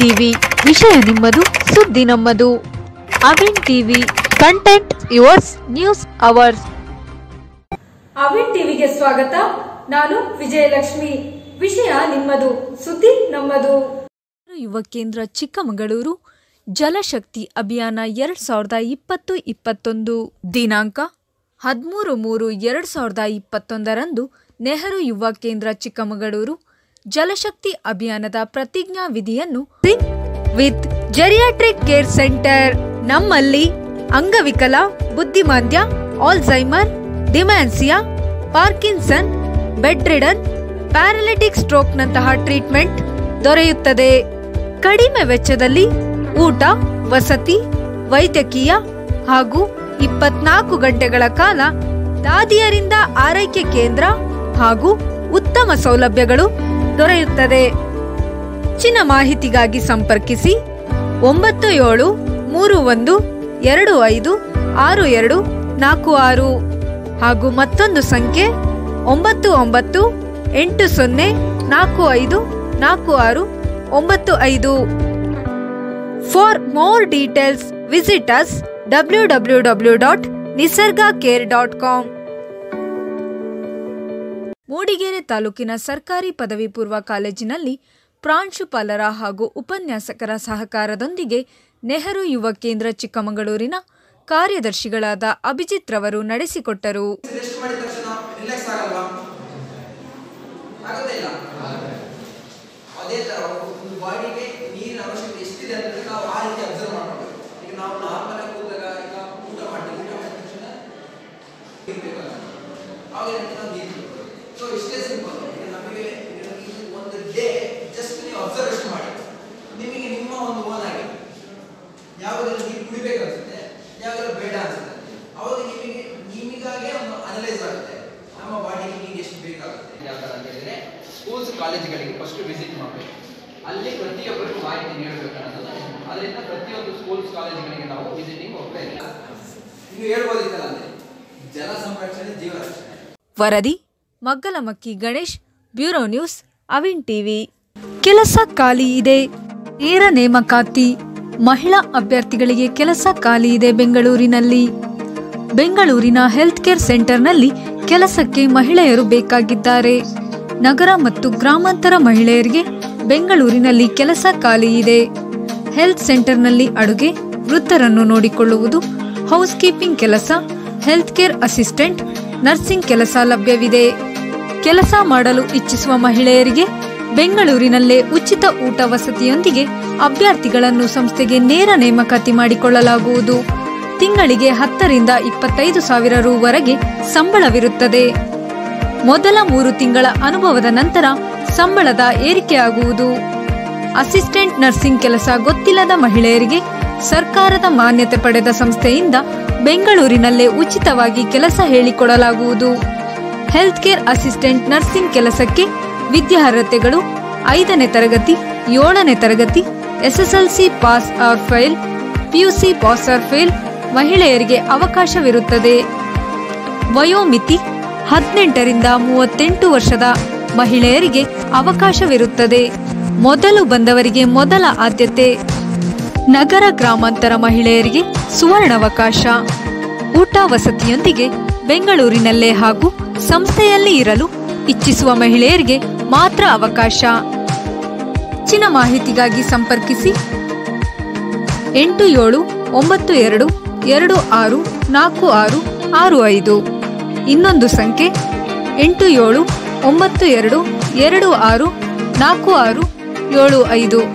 TV ವಿಷಯ ನಿಮ್ಮದು ಸುದ್ದಿ ನಮ್ಮದು Avin TV content yours news ours Avin ಟಿವಿಗೆ ಸ್ವಾಗತ ನಾನು ವಿಜಯಲಕ್ಷ್ಮಿ ವಿಷಯ ನಿಮ್ಮದು ಸುದ್ದಿ ನಮ್ಮದು ಯುವ ಕೇಂದ್ರ ಚಿಕ್ಕಮಗಳೂರು ಜಲಶಕ್ತಿ ಅಭಿಯಾನ 2020-21 ದಿನಾಂಕ 13/3/2021 ನೆಹರು ಯುವ ಕೇಂದ್ರ ಚಿಕ್ಕಮಗಳೂರು ಜಲಶಕ್ತಿ ಅಭಿಯಾನದ ಪ್ರತಿಜ್ಞಾ ವಿಧಿಯನ್ನು ವಿತ್ ಜೆರಿಯಾಟ್ರಿಕ್ ಕೇರ್ ಸೆಂಟರ್ ನಮ್ಮಲ್ಲಿ ಅಂಗವಿಕಲ, ಬುದ್ಧಿಮಾಂಧ್ಯ, Alzheimer, dementia, Parkinson, bed ridden, paralytic stroke ನಂತಹ ಟ್ರೀಟ್ಮೆಂಟ್ ದೊರೆಯುತ್ತದೆ. ಕಡಿಮೆ ವೆಚ್ಚದಲ್ಲಿ ಊಟ, ವಸತಿ, ವೈದ್ಯಕೀಯ ಹಾಗೂ 24 ಗಂಟೆಗಳ ಕಾಲ ದಾದಿಯರಿಂದ ಆರೈಕೆ ಕೇಂದ್ರ ಹಾಗೂ ಉತ್ತಮ ಸೌಲಭ್ಯಗಳು ದೊರೆಯುತ್ತದೆ. ಹೆಚ್ಚಿನ ಮಾಹಿತಿಗಾಗಿ ಸಂಪರ್ಕಿಸಿ 9731256246 ಹಾಗೂ ಮತ್ತೊಂದು ಸಂಖ್ಯೆ 9980454695. For more details, visit us www.nisargacare.com. Mudigere ತಾಲೂಕಿನ ಸರ್ಕಾರಿ ಪದವಿ ಪೂರ್ವ ಕಾಲೇಜಿನಲ್ಲಿ ಪ್ರಾಂಶುಪಾಲರ ಹಾಗೂ ಉಪನ್ಯಾಸಕರ ಸಹಕಾರದೊಂದಿಗೆ ನೆಹರು ಯುವ ಕೇಂದ್ರ ಚಿಕ್ಕಮಗಳೂರಿನ ಕಾರ್ಯದರ್ಶಿಗಳಾದ ಅಭಿಜಿತ್ ರವರು ನಡೆಸಿಕೊಟ್ಟರು. So it's very simple. You know, on the day just you observe it. Nimige nimma one own age. Yavaga you kudibeku anutte, yavaga beda anutte. Avaga nimige nimigage one analyze agutte. Namma body ge nimige estu bekagutte. Yavaga anta helidre schools college galige first visit maadbeku. Alli pratiyobbaru maahiti needabeku annadu. Adrinda pratiyondu schools college galige naavu visiting hogta iddevu. Ninnu helboditalla andre jala samrakshane jeeva rakshane. Varadi Maggalamakki Ganesh, bureau news, Avin TV. ಕೆಲಸ ಖಾಲಿ ಇದೆ, ನೇರ ನೇಮಕಾತಿ. ಮಹಿಳಾ ಅಭ್ಯರ್ಥಿಗಳಿಗೆ ಕೆಲಸ ಖಾಲಿ ಇದೆ. ಬೆಂಗಳೂರಿನ ಹೆಲ್ತ್ ಕೇರ್ ಸೆಂಟರ್ನಲ್ಲಿ ಕೆಲಸಕ್ಕೆ ಮಹಿಳೆಯರು ಬೇಕಾಗಿದ್ದಾರೆ. ನಗರ ಮತ್ತು ಗ್ರಾಮಾಂತರ ಮಹಿಳೆಯರಿಗೆ ಬೆಂಗಳೂರಿನಲ್ಲಿ ಕೆಲಸ ಖಾಲಿ ಇದೆ. ಹೆಲ್ತ್ ಸೆಂಟರ್ನಲ್ಲಿ ಅಡುಗೆ ವೃತ್ತರನ್ನು ನೋಡಿಕೊಳ್ಳುವುದು, ಹೌಸ್ ಕೀಪಿಂಗ್ ಕೆಲಸ, ಹೆಲ್ತ್ ಕೇರ್ ಅಸಿಸ್ಟೆಂಟ್, ನರ್ಸಿಂಗ್ ಕೆಲಸ ಲಭ್ಯವಿದೆ. ಕೆಲಸ ಮಾಡಲು ಇಚ್ಛಿಸುವ ಮಹಿಳೆಯರಿಗೆ ಬೆಂಗಳೂರಿನಲ್ಲೇ ಉಚಿತ ಊಟ ವಸತಿಯೊಂದಿಗೆ ಅಭ್ಯರ್ಥಿಗಳನ್ನು ಸಂಸ್ಥೆಗೆ ನೇರ ನೇಮಕಾತಿ ಮಾಡಿಕೊಳ್ಳಲಾಗುವುದು. ತಿಂಗಳಿಗೆ 10,000 ರಿಂದ 25,000 ರೂವರೆಗೆ ಸಂಬಳವಿರುತ್ತದೆ. ಮೊದಲ 3 ತಿಂಗಳ ಅನುಭವದ ನಂತರ ಸಂಬಳದ ಏರಿಕೆಯಾಗುವುದು. ಅಸಿಸ್ಟೆಂಟ್ ನರ್ಸಿಂಗ್ ಕೆಲಸ ಗೊತ್ತಿಲ್ಲದ ಮಹಿಳೆಯರಿಗೆ ಸರ್ಕಾರದ ಮಾನ್ಯತೆ ಪಡೆದ ಸಂಸ್ಥೆಯಿಂದ ಬೆಂಗಳೂರಿನಲ್ಲೇ ಉಚಿತವಾಗಿ ಕೆಲಸ ಹೇಳಿಕೊಡಲಾಗುವುದು. ಹೆಲ್ತ್ ಕೇರ್ ಅಸಿಸ್ಟೆಂಟ್ ನರ್ಸಿಂಗ್ ಕೆಲಸಕ್ಕೆ ವಿದ್ಯಾರ್ಹತೆಗಳು 5ನೇ ತರಗತಿ, 7ನೇ ತರಗತಿ, SSLC pass or fail, PUC pass or fail ಮಹಿಳೆಯರಿಗೆ ಅವಕಾಶವಿರುತ್ತದೆ. ವಯೋಮಿತಿ 18 ರಿಂದ 38 ವರ್ಷದ ಮಹಿಳೆಯರಿಗೆ ಅವಕಾಶವಿರುತ್ತದೆ. ಮೊದಲು ಬಂದವರಿಗೆ ಮೊದಲ ಆದ್ಯತೆ. ನಗರ ಗ್ರಾಮಾಂತರ ಮಹಿಳೆಯರಿಗೆ ಸುವರ್ಣಾವಕಾಶ. ಊಟ ವಸತಿಯೊಂದಿಗೆ ಬೆಂಗಳೂರಿನಲ್ಲೇ ಹಾಗೂ ಸಂಸ್ಥೆಯಲ್ಲಿ ಇರಲು ಇಚ್ಛಿಸುವ ಮಹಿಳೆಯರಿಗೆ ಮಾತ್ರ ಅವಕಾಶ. ಹೆಚ್ಚಿನ ಮಾಹಿತಿಗಾಗಿ ಸಂಪರ್ಕಿಸಿ 8792264665, ಇನ್ನೊಂದು ಸಂಖ್ಯೆ 8792264665.